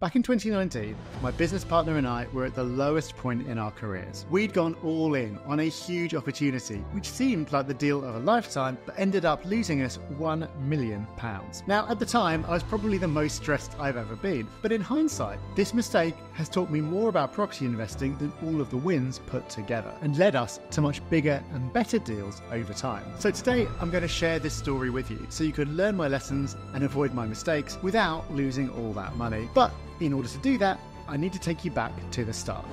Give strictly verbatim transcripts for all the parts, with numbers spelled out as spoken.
Back in twenty nineteen, my business partner and I were at the lowest point in our careers. We'd gone all in on a huge opportunity, which seemed like the deal of a lifetime, but ended up losing us one million pounds. Now, at the time, I was probably the most stressed I've ever been, but in hindsight, this mistake has taught me more about property investing than all of the wins put together, and led us to much bigger and better deals over time. So today, I'm going to share this story with you, so you can learn my lessons and avoid my mistakes without losing all that money. But in order to do that, I need to take you back to the start.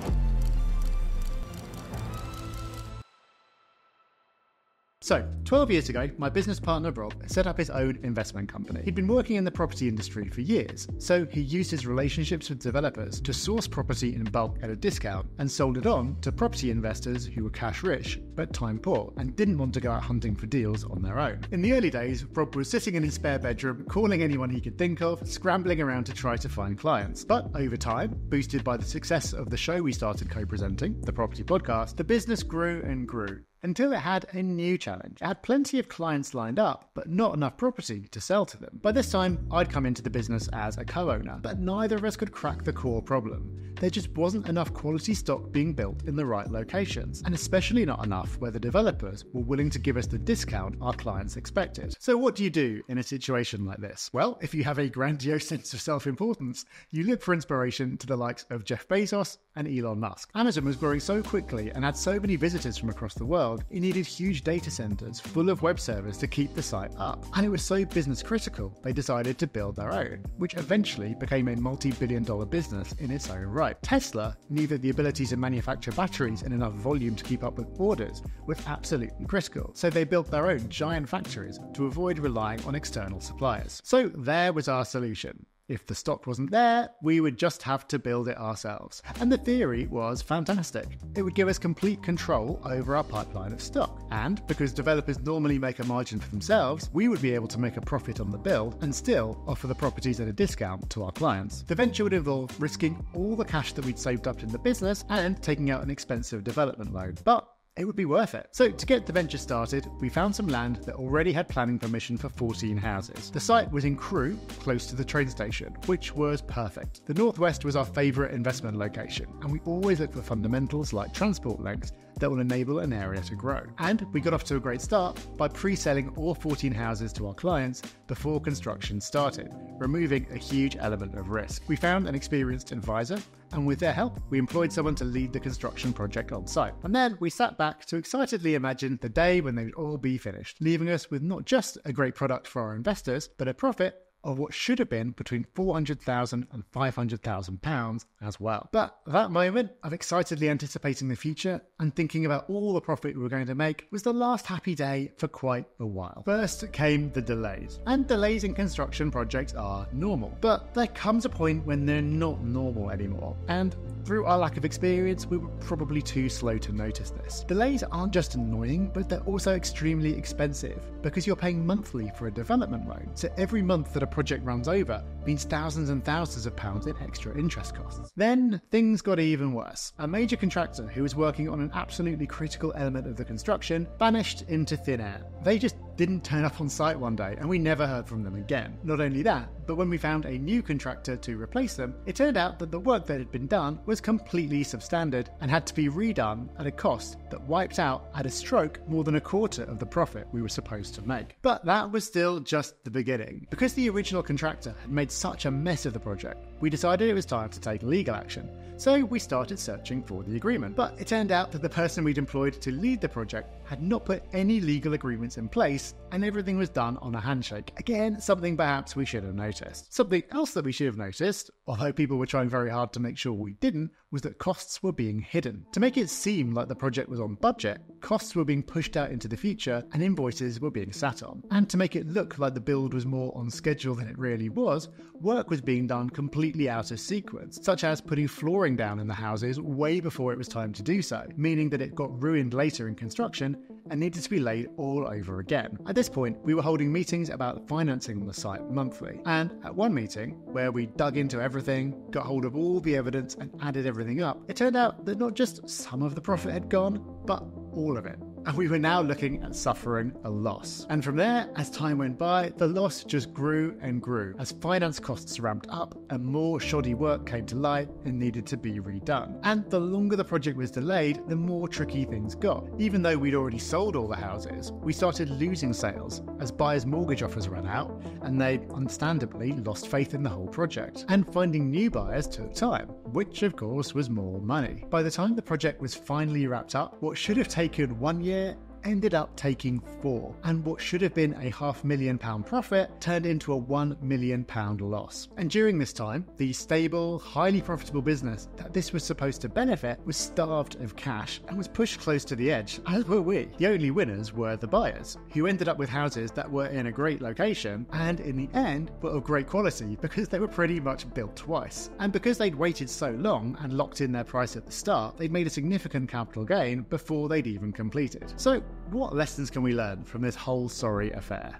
So, twelve years ago, my business partner Rob set up his own investment company. He'd been working in the property industry for years, so he used his relationships with developers to source property in bulk at a discount and sold it on to property investors who were cash rich but time poor and didn't want to go out hunting for deals on their own. In the early days, Rob was sitting in his spare bedroom, calling anyone he could think of, scrambling around to try to find clients. But over time, boosted by the success of the show we started co-presenting, The Property Podcast, the business grew and grew. Until it had a new challenge. It had plenty of clients lined up, but not enough property to sell to them. By this time, I'd come into the business as a co-owner, but neither of us could crack the core problem. There just wasn't enough quality stock being built in the right locations, and especially not enough where the developers were willing to give us the discount our clients expected. So what do you do in a situation like this? Well, if you have a grandiose sense of self-importance, you look for inspiration to the likes of Jeff Bezos and Elon Musk. Amazon was growing so quickly and had so many visitors from across the world, it needed huge data centers full of web servers to keep the site up, and it was so business critical they decided to build their own, which eventually became a multi-billion dollar business in its own right. Tesla knew that the ability to manufacture batteries in enough volume to keep up with orders was absolutely critical, so they built their own giant factories to avoid relying on external suppliers. So there was our solution. If the stock wasn't there, we would just have to build it ourselves. And the theory was fantastic. It would give us complete control over our pipeline of stock. And because developers normally make a margin for themselves, we would be able to make a profit on the build and still offer the properties at a discount to our clients. The venture would involve risking all the cash that we'd saved up in the business and taking out an expensive development loan. But it would be worth it. So to get the venture started, we found some land that already had planning permission for fourteen houses. The site was in Crewe, close to the train station, which was perfect. The Northwest was our favourite investment location, and we always look for fundamentals like transport links that will enable an area to grow. And we got off to a great start by pre-selling all fourteen houses to our clients before construction started, removing a huge element of risk. We found an experienced advisor, and with their help, we employed someone to lead the construction project on site. And then we sat back to excitedly imagine the day when they would all be finished, leaving us with not just a great product for our investors, but a profit of what should have been between four hundred thousand pounds and five hundred thousand pounds as well. But that moment of excitedly anticipating the future and thinking about all the profit we were going to make was the last happy day for quite a while. First came the delays. And delays in construction projects are normal, but there comes a point when they're not normal anymore. And through our lack of experience, we were probably too slow to notice this. Delays aren't just annoying, but they're also extremely expensive because you're paying monthly for a development loan. So every month that a project runs over means thousands and thousands of pounds in extra interest costs. Then things got even worse. A major contractor who was working on an absolutely critical element of the construction vanished into thin air. They just didn't turn up on site one day, and we never heard from them again. Not only that, but when we found a new contractor to replace them, it turned out that the work that had been done was completely substandard and had to be redone at a cost that wiped out at a stroke more than a quarter of the profit we were supposed to make. But that was still just the beginning. Because the original contractor had made such a mess of the project, we decided it was time to take legal action. So we started searching for the agreement. But it turned out that the person we'd employed to lead the project had not put any legal agreements in place, and everything was done on a handshake. Again, something perhaps we should have noticed. Something else that we should have noticed, although people were trying very hard to make sure we didn't, was that costs were being hidden. To make it seem like the project was on budget, costs were being pushed out into the future and invoices were being sat on. And to make it look like the build was more on schedule than it really was, work was being done completely out of sequence, such as putting flooring down in the houses way before it was time to do so, meaning that it got ruined later in construction and needed to be laid all over again. At this point, we were holding meetings about financing on the site monthly, and at one meeting, where we dug into everything, got hold of all the evidence and added everything up, it turned out that not just some of the profit had gone, but all of it. and we were now looking at suffering a loss. And from there, as time went by, the loss just grew and grew as finance costs ramped up and more shoddy work came to light and needed to be redone. And the longer the project was delayed, the more tricky things got. Even though we'd already sold all the houses, we started losing sales as buyers' mortgage offers ran out and they understandably lost faith in the whole project. And finding new buyers took time, which of course was more money. By the time the project was finally wrapped up, what should have taken one year ended up taking four, and what should have been a half million pound profit turned into a one million pound loss. And during this time, the stable, highly profitable business that this was supposed to benefit was starved of cash and was pushed close to the edge, as were we. The only winners were the buyers, who ended up with houses that were in a great location and in the end were of great quality because they were pretty much built twice. And because they'd waited so long and locked in their price at the start, they'd made a significant capital gain before they'd even completed. So what lessons can we learn from this whole sorry affair?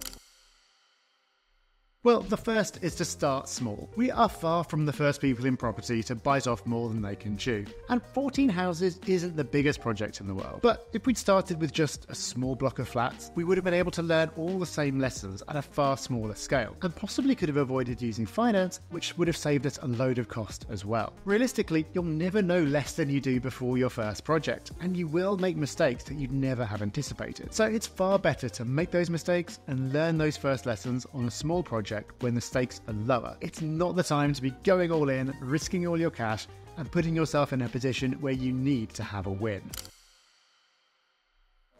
Well, the first is to start small. We are far from the first people in property to bite off more than they can chew, and fourteen houses isn't the biggest project in the world. But if we'd started with just a small block of flats, we would have been able to learn all the same lessons at a far smaller scale, and possibly could have avoided using finance, which would have saved us a load of cost as well. Realistically, you'll never know less than you do before your first project, and you will make mistakes that you'd never have anticipated. So it's far better to make those mistakes and learn those first lessons on a small project when the stakes are lower. It's not the time to be going all in, risking all your cash, and putting yourself in a position where you need to have a win.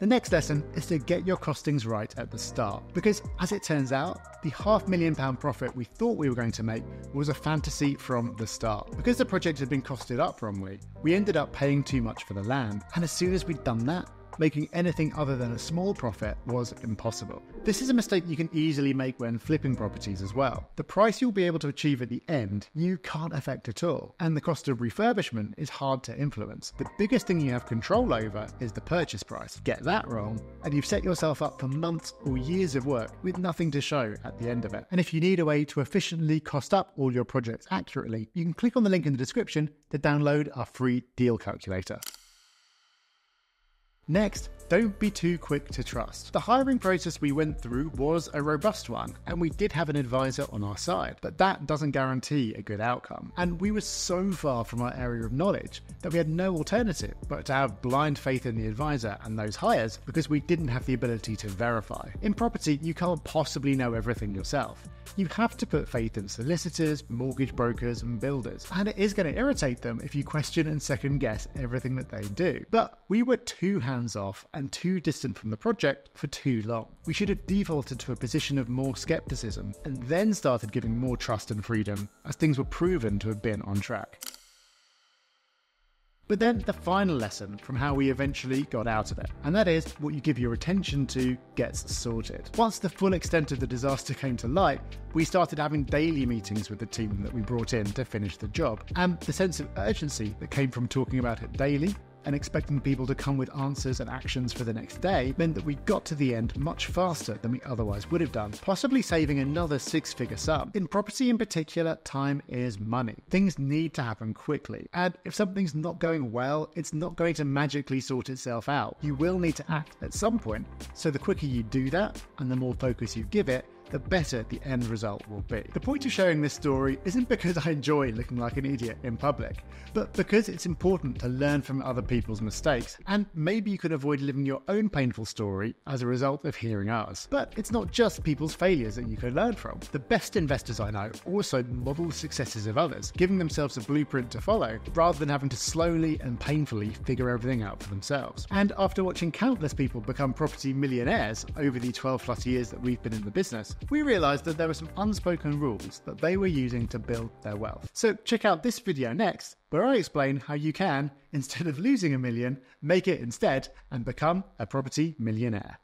The next lesson is to get your costings right at the start, because as it turns out, the half million pound profit we thought we were going to make was a fantasy from the start. Because the project had been costed up wrongly, we ended up paying too much for the land, and as soon as we'd done that, making anything other than a small profit was impossible. This is a mistake you can easily make when flipping properties as well. The price you'll be able to achieve at the end, you can't affect at all, and the cost of refurbishment is hard to influence. The biggest thing you have control over is the purchase price. Get that wrong, and you've set yourself up for months or years of work with nothing to show at the end of it. And if you need a way to efficiently cost up all your projects accurately, you can click on the link in the description to download our free deal calculator. Next, don't be too quick to trust. The hiring process we went through was a robust one, and we did have an advisor on our side, but that doesn't guarantee a good outcome. And we were so far from our area of knowledge that we had no alternative but to have blind faith in the advisor and those hires because we didn't have the ability to verify. In property, you can't possibly know everything yourself. You have to put faith in solicitors, mortgage brokers, and builders, and it is going to irritate them if you question and second guess everything that they do. But we were too hands off and too distant from the project for too long. We should have defaulted to a position of more skepticism and then started giving more trust and freedom as things were proven to have been on track. But then the final lesson from how we eventually got out of it, and that is what you give your attention to gets sorted. Once the full extent of the disaster came to light, we started having daily meetings with the team that we brought in to finish the job, and the sense of urgency that came from talking about it daily and expecting people to come with answers and actions for the next day meant that we got to the end much faster than we otherwise would have done, possibly saving another six-figure sum. In property in particular, time is money. Things need to happen quickly, and if something's not going well, it's not going to magically sort itself out. You will need to act at some point, so the quicker you do that and the more focus you give it, the better the end result will be. The point of sharing this story isn't because I enjoy looking like an idiot in public, but because it's important to learn from other people's mistakes, and maybe you can avoid living your own painful story as a result of hearing ours. But it's not just people's failures that you can learn from. The best investors I know also model the successes of others, giving themselves a blueprint to follow, rather than having to slowly and painfully figure everything out for themselves. And after watching countless people become property millionaires over the twelve plus years that we've been in the business, we realized that there were some unspoken rules that they were using to build their wealth. So check out this video next, where I explain how you can, instead of losing a million, make it instead and become a property millionaire.